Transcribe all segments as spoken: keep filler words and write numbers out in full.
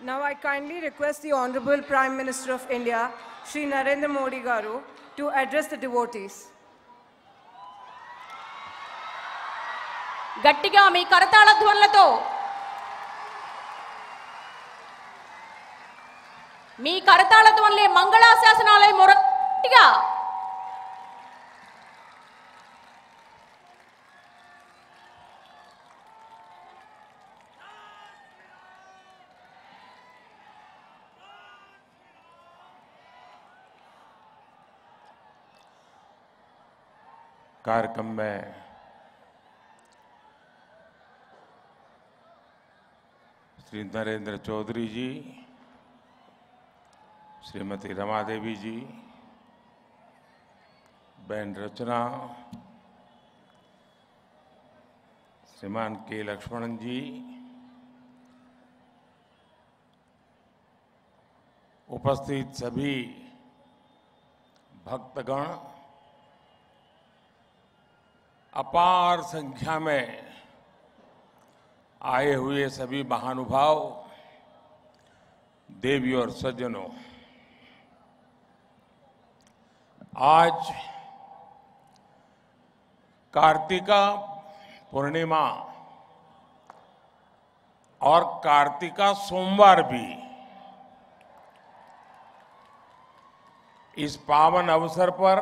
Now I kindly request the Honorable Prime Minister of India, Shri Narendra Modi Garu, to address the devotees. Gattiga mee karatala dhwanlato మీ కరతాళధ్వనులే మంగళాశాసనాలై మొరటిగా कार्यक्रम में श्री नरेंद्र चौधरी जी, श्रीमती रमा देवी जी, बहन रचना, श्रीमान के लक्ष्मणन जी, उपस्थित सभी भक्तगण, अपार संख्या में आए हुए सभी महानुभाव, देवी और सज्जनों, आज कार्तिका पूर्णिमा और कार्तिका सोमवार भी, इस पावन अवसर पर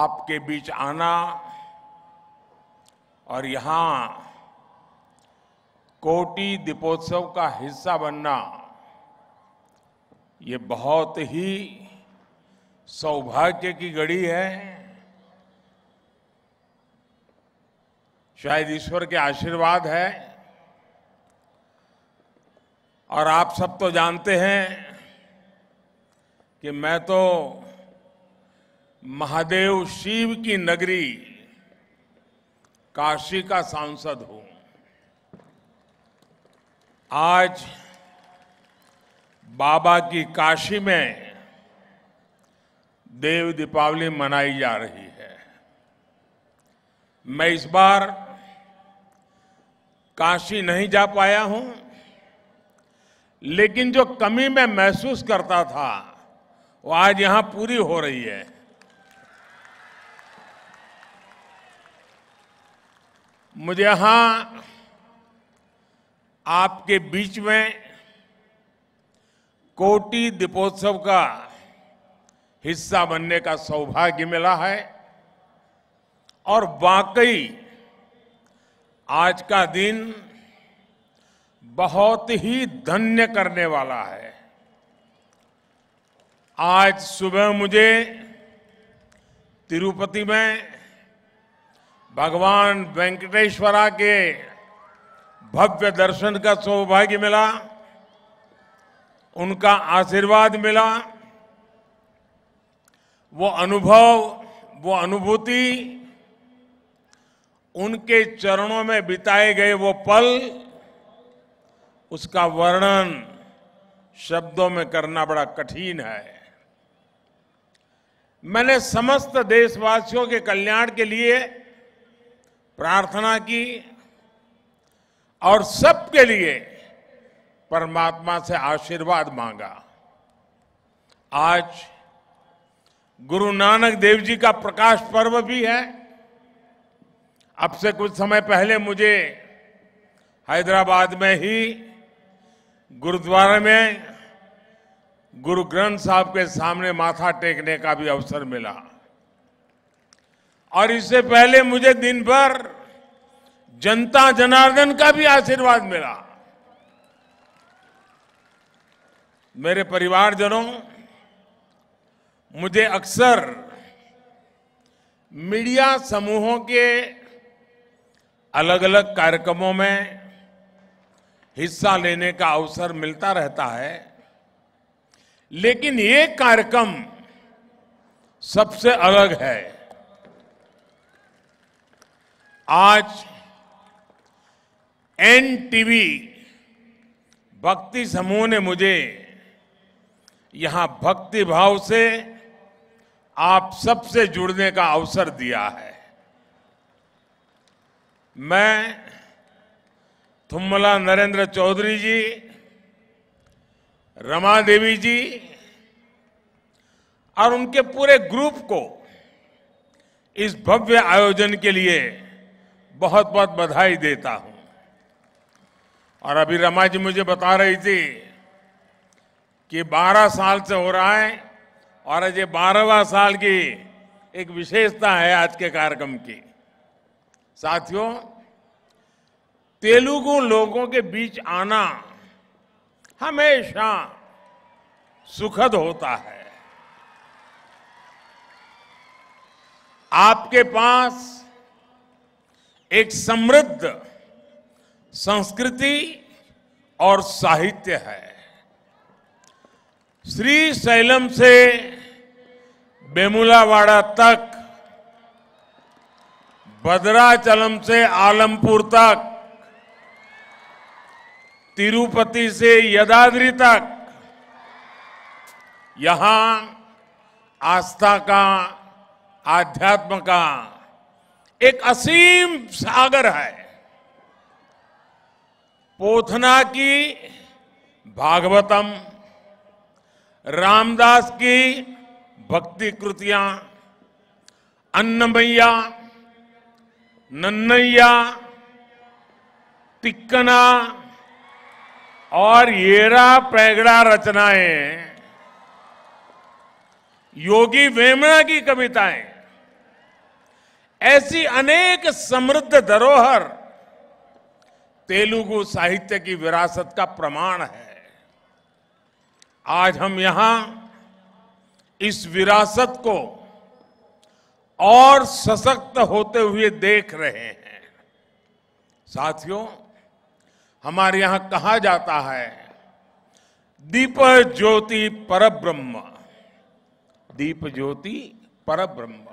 आपके बीच आना और यहाँ कोटि दीपोत्सव का हिस्सा बनना ये बहुत ही सौभाग्य की घड़ी है। शायद ईश्वर के आशीर्वाद है और आप सब तो जानते हैं कि मैं तो महादेव शिव की नगरी काशी का सांसद हूं। आज बाबा की काशी में देव दीपावली मनाई जा रही है। मैं इस बार काशी नहीं जा पाया हूं, लेकिन जो कमी मैं महसूस करता था वो आज यहां पूरी हो रही है। मुझे यहां आपके बीच में कोटि दीपोत्सव का हिस्सा बनने का सौभाग्य मिला है और वाकई आज का दिन बहुत ही धन्य करने वाला है। आज सुबह मुझे तिरुपति में भगवान वेंकटेश्वरा के भव्य दर्शन का सौभाग्य मिला, उनका आशीर्वाद मिला। वो अनुभव, वो अनुभूति, उनके चरणों में बिताए गए वो पल, उसका वर्णन शब्दों में करना बड़ा कठिन है। मैंने समस्त देशवासियों के कल्याण के लिए प्रार्थना की और सबके लिए परमात्मा से आशीर्वाद मांगा। आज गुरु नानक देव जी का प्रकाश पर्व भी है। अब से कुछ समय पहले मुझे हैदराबाद में ही गुरुद्वारे में गुरु ग्रंथ साहब के सामने माथा टेकने का भी अवसर मिला और इससे पहले मुझे दिन भर जनता जनार्दन का भी आशीर्वाद मिला। मेरे परिवारजनों, मुझे अक्सर मीडिया समूहों के अलग अलग कार्यक्रमों में हिस्सा लेने का अवसर मिलता रहता है, लेकिन ये कार्यक्रम सबसे अलग है। आज एन टीवी भक्ति समूह ने मुझे यहाँ भक्ति भाव से आप सबसे जुड़ने का अवसर दिया है। मैं थुम्मला नरेंद्र चौधरी जी, रमा देवी जी और उनके पूरे ग्रुप को इस भव्य आयोजन के लिए बहुत बहुत बधाई देता हूं। और अभी रमा जी मुझे बता रही थी कि बारह साल से हो रहा है और आज ये बारहवां साल की एक विशेषता है आज के कार्यक्रम की। साथियों, तेलुगु लोगों के बीच आना हमेशा सुखद होता है। आपके पास एक समृद्ध संस्कृति और साहित्य है। श्रीशैलम से बेमुलावाड़ा तक, भद्राचलम से आलमपुर तक, तिरुपति से यदाद्री तक, यहां आस्था का, आध्यात्म का एक असीम सागर है। पोथना की भागवतम, रामदास की भक्ति कृतियां, अन्नमैया, नन्नैया, तिक्कना और येरा पैगड़ा रचनाएं, योगी वेमना की कविताएं, ऐसी अनेक समृद्ध धरोहर तेलुगु साहित्य की विरासत का प्रमाण है। आज हम यहां इस विरासत को और सशक्त होते हुए देख रहे हैं। साथियों, हमारे यहां कहा जाता है दीप ज्योति परब्रह्म, दीप ज्योति परब्रह्म,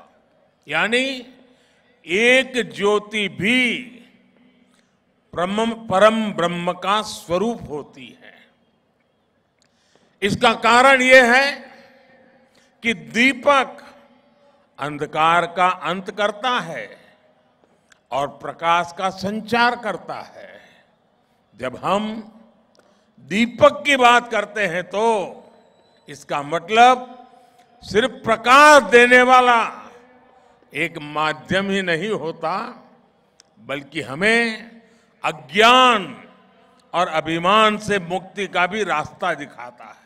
यानी एक ज्योति भी परम ब्रह्म का स्वरूप होती है। इसका कारण यह है कि दीपक अंधकार का अंत करता है और प्रकाश का संचार करता है। जब हम दीपक की बात करते हैं तो इसका मतलब सिर्फ प्रकाश देने वाला एक माध्यम ही नहीं होता, बल्कि हमें अज्ञान और अभिमान से मुक्ति का भी रास्ता दिखाता है।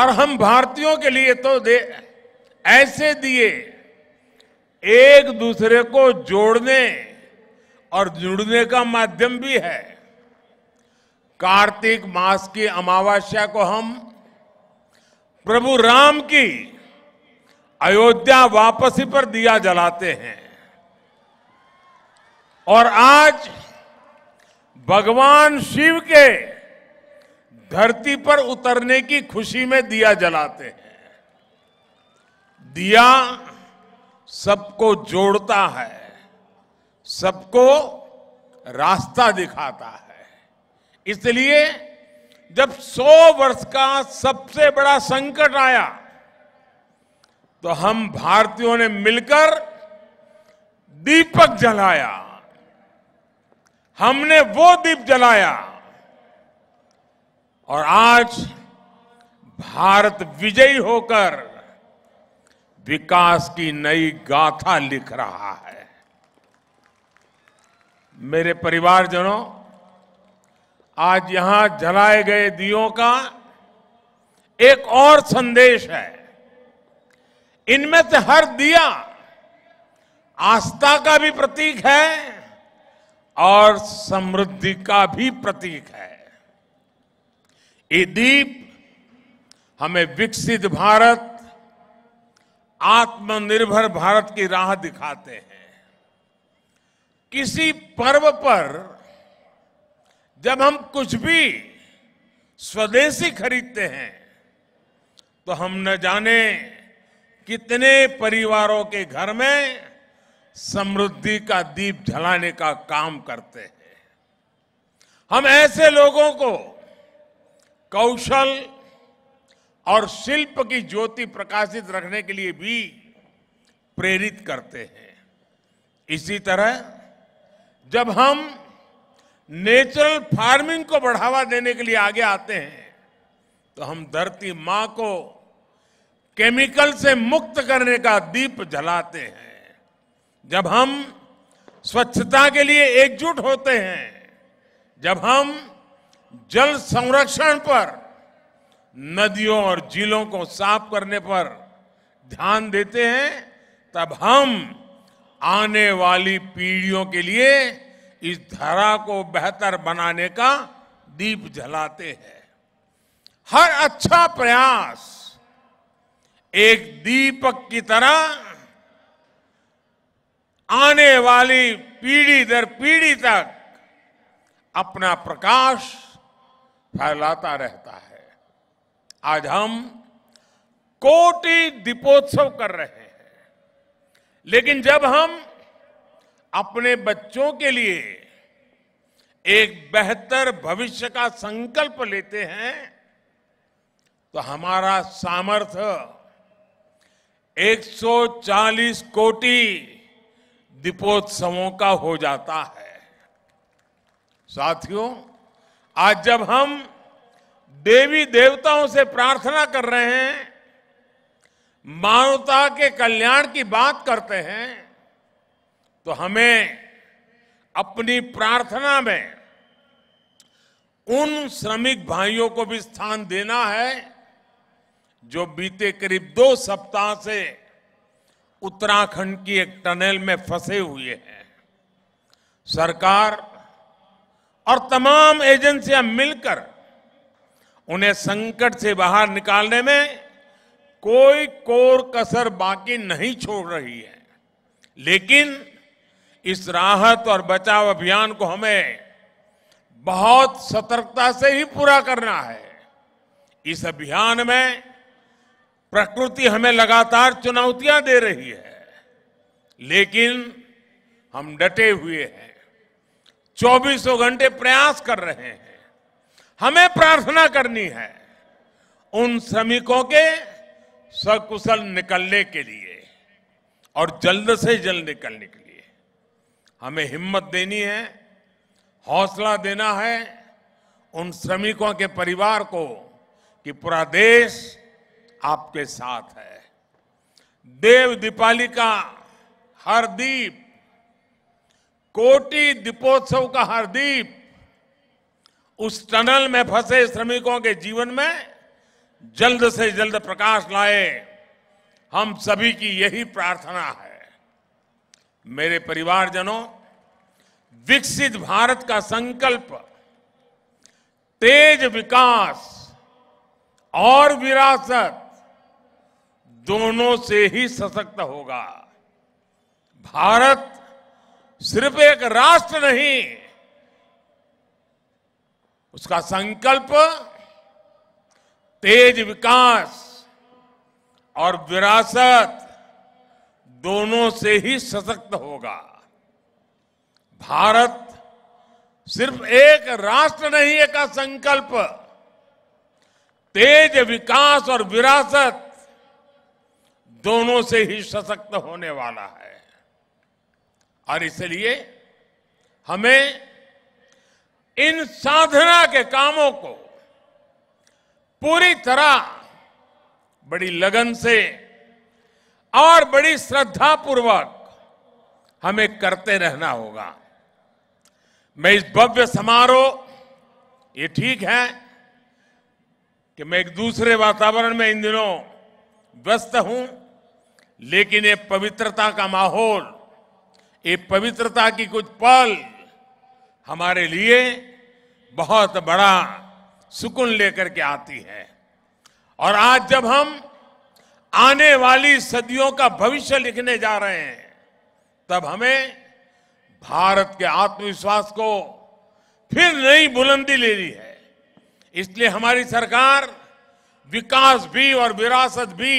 और हम भारतीयों के लिए तो दे ऐसे दिए एक दूसरे को जोड़ने और जुड़ने का माध्यम भी है। कार्तिक मास की अमावस्या को हम प्रभु राम की अयोध्या वापसी पर दिया जलाते हैं और आज भगवान शिव के धरती पर उतरने की खुशी में दिया जलाते हैं। दिया सबको जोड़ता है, सबको रास्ता दिखाता है। इसलिए जब सौ वर्ष का सबसे बड़ा संकट आया तो हम भारतीयों ने मिलकर दीपक जलाया। हमने वो दीप जलाया और आज भारत विजयी होकर विकास की नई गाथा लिख रहा है। मेरे परिवारजनों, आज यहां जलाए गए दियों का एक और संदेश है। इनमें से हर दिया आस्था का भी प्रतीक है और समृद्धि का भी प्रतीक है। ये दीप हमें विकसित भारत, आत्मनिर्भर भारत की राह दिखाते हैं। किसी पर्व पर जब हम कुछ भी स्वदेशी खरीदते हैं तो हम न जाने कितने परिवारों के घर में समृद्धि का दीप जलाने का काम करते हैं। हम ऐसे लोगों को कौशल और शिल्प की ज्योति प्रकाशित रखने के लिए भी प्रेरित करते हैं। इसी तरह जब हम नेचुरल फार्मिंग को बढ़ावा देने के लिए आगे आते हैं तो हम धरती मां को केमिकल से मुक्त करने का दीप जलाते हैं। जब हम स्वच्छता के लिए एकजुट होते हैं, जब हम जल संरक्षण पर, नदियों और झीलों को साफ करने पर ध्यान देते हैं, तब हम आने वाली पीढ़ियों के लिए इस धरा को बेहतर बनाने का दीप जलाते हैं। हर अच्छा प्रयास एक दीपक की तरह आने वाली पीढ़ी दर पीढ़ी तक अपना प्रकाश फैलाता रहता है। आज हम कोटि दीपोत्सव कर रहे हैं, लेकिन जब हम अपने बच्चों के लिए एक बेहतर भविष्य का संकल्प लेते हैं तो हमारा सामर्थ्य एक सौ चालीस कोटि दीपोत्सवों का हो जाता है। साथियों, आज जब हम देवी देवताओं से प्रार्थना कर रहे हैं, मानवता के कल्याण की बात करते हैं, तो हमें अपनी प्रार्थना में उन श्रमिक भाइयों को भी स्थान देना है जो बीते करीब दो सप्ताह से उत्तराखंड की एक टनल में फंसे हुए हैं। सरकार और तमाम एजेंसियां मिलकर उन्हें संकट से बाहर निकालने में कोई कोर कसर बाकी नहीं छोड़ रही है, लेकिन इस राहत और बचाव अभियान को हमें बहुत सतर्कता से ही पूरा करना है। इस अभियान में प्रकृति हमें लगातार चुनौतियां दे रही है, लेकिन हम डटे हुए हैं, चौबीसों घंटे प्रयास कर रहे हैं। हमें प्रार्थना करनी है उन श्रमिकों के सकुशल निकलने के लिए और जल्द से जल्द निकलने के लिए हमें हिम्मत देनी है, हौसला देना है उन श्रमिकों के परिवार को कि पूरा देश आपके साथ है। देव दीपावली का हर दीप, कोटि दीपोत्सव का हर दीप उस टनल में फंसे श्रमिकों के जीवन में जल्द से जल्द प्रकाश लाए, हम सभी की यही प्रार्थना है। मेरे परिवारजनों, विकसित भारत का संकल्प तेज विकास और विरासत दोनों से ही सशक्त होगा। भारत सिर्फ एक राष्ट्र नहीं, उसका संकल्प तेज विकास और विरासत दोनों से ही सशक्त होगा। भारत सिर्फ एक राष्ट्र नहीं, इसका संकल्प तेज विकास और विरासत दोनों से ही सशक्त होने वाला है। और इसलिए हमें इन साधना के कामों को पूरी तरह बड़ी लगन से और बड़ी श्रद्धा पूर्वक हमें करते रहना होगा। मैं इस भव्य समारोह, ये ठीक है कि मैं एक दूसरे वातावरण में इन दिनों व्यस्त हूं, लेकिन ये पवित्रता का माहौल, ये पवित्रता की कुछ पल हमारे लिए बहुत बड़ा सुकून लेकर के आती है। और आज जब हम आने वाली सदियों का भविष्य लिखने जा रहे हैं, तब हमें भारत के आत्मविश्वास को फिर नई बुलंदी लेनी है। इसलिए हमारी सरकार विकास भी और विरासत भी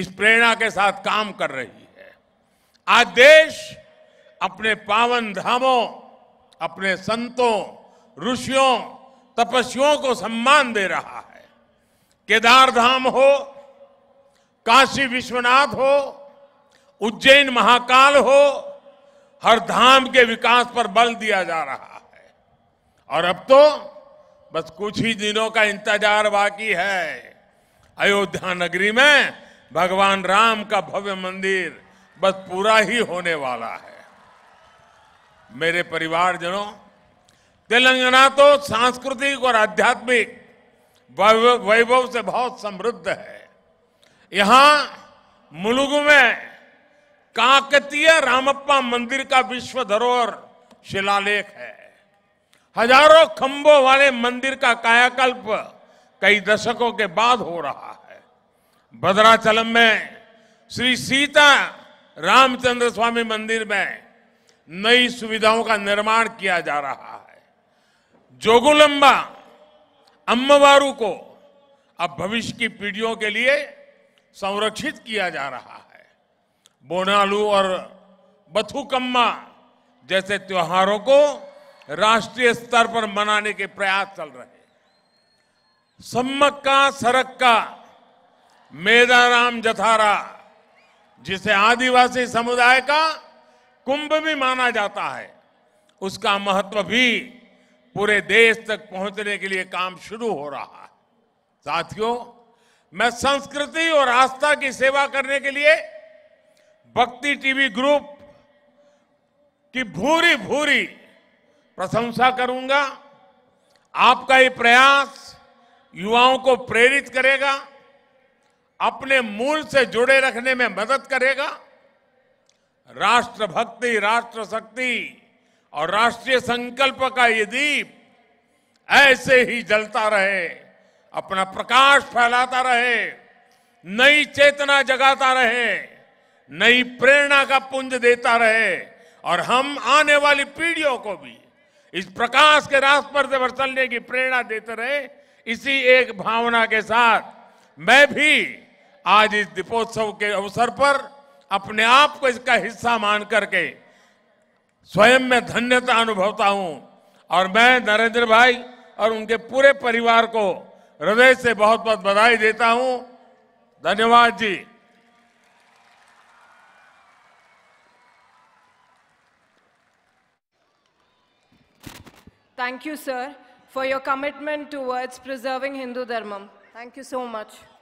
इस प्रेरणा के साथ काम कर रही है। आज देश अपने पावन धामों, अपने संतों, ऋषियों, तपस्वियों को सम्मान दे रहा है। केदार धाम हो, काशी विश्वनाथ हो, उज्जैन महाकाल हो, हर धाम के विकास पर बल दिया जा रहा है। और अब तो बस कुछ ही दिनों का इंतजार बाकी है। अयोध्या नगरी में भगवान राम का भव्य मंदिर बस पूरा ही होने वाला है। मेरे परिवारजनों, तेलंगाना तो सांस्कृतिक और आध्यात्मिक वैभव से बहुत समृद्ध है। यहाँ मुलुगु में काकतीय रामप्पा मंदिर का विश्व धरोहर शिलालेख है। हजारों खंभों वाले मंदिर का कायाकल्प कई दशकों के बाद हो रहा है। भद्राचलम में श्री सीता रामचंद्र स्वामी मंदिर में नई सुविधाओं का निर्माण किया जा रहा है। जोगुलंबा अम्मावारू को अब भविष्य की पीढ़ियों के लिए संरक्षित किया जा रहा है। बोनालू और बथुकम्मा जैसे त्योहारों को राष्ट्रीय स्तर पर मनाने के प्रयास चल रहे हैं। सम्मक्का सरक्का, मेदाराम जतारा, जिसे आदिवासी समुदाय का कुंभ भी माना जाता है, उसका महत्व भी पूरे देश तक पहुंचने के लिए काम शुरू हो रहा है। साथियों, मैं संस्कृति और आस्था की सेवा करने के लिए भक्ति टीवी ग्रुप की भूरी भूरी प्रशंसा करूंगा। आपका ये प्रयास युवाओं को प्रेरित करेगा, अपने मूल से जुड़े रखने में मदद करेगा। राष्ट्र भक्ति, राष्ट्र शक्ति और राष्ट्रीय संकल्प का ये दीप ऐसे ही जलता रहे, अपना प्रकाश फैलाता रहे, नई चेतना जगाता रहे, नई प्रेरणा का पुंज देता रहे और हम आने वाली पीढ़ियों को भी इस प्रकाश के रास्ते पर चलने की प्रेरणा देते रहे। इसी एक भावना के साथ मैं भी आज इस दीपोत्सव के अवसर पर अपने आप को इसका हिस्सा मान करके स्वयं में धन्यता अनुभवता हूं और मैं नरेंद्र भाई और उनके पूरे परिवार को हृदय से बहुत बहुत बधाई देता हूं। धन्यवाद जी। Thank you, sir, for your commitment towards preserving Hindu Dharma. Thank you so much.